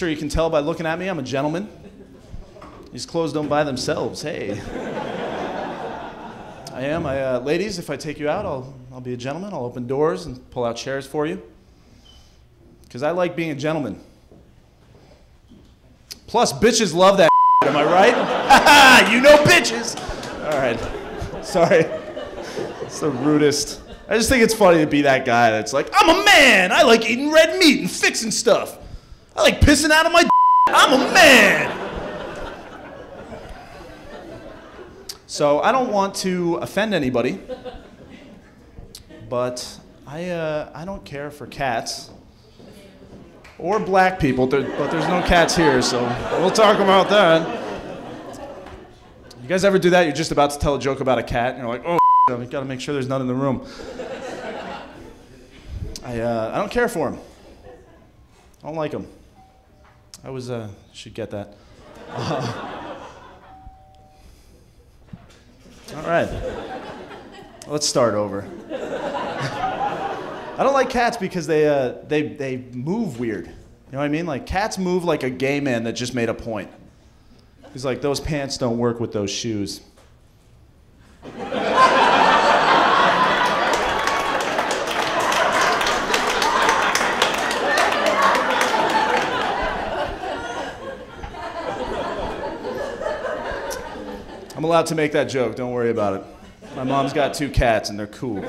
sure you can tell by looking at me, I'm a gentleman. These clothes don't buy themselves, hey. I am. Ladies, if I take you out, I'll be a gentleman. I'll open doors and pull out chairs for you. Because I like being a gentleman. Plus, bitches love that am I right? You know bitches! All right. Sorry. It's the rudest. I just think it's funny to be that guy that's like, I'm a man! I like eating red meat and fixing stuff. I like pissing out of my d***. I'm a man! So I don't want to offend anybody, but I don't care for cats or black people, but there's no cats here, so we'll talk about that. You guys ever do that? You're just about to tell a joke about a cat, and you're like, oh, I've got to make sure there's none in the room. I don't care for them. I don't like them. I was, should get that. All right, let's start over. I don't like cats because they move weird. You know what I mean? Like cats move like a gay man that just made a point. He's like, those pants don't work with those shoes. I'm allowed to make that joke, don't worry about it. My mom's got two cats and they're cool.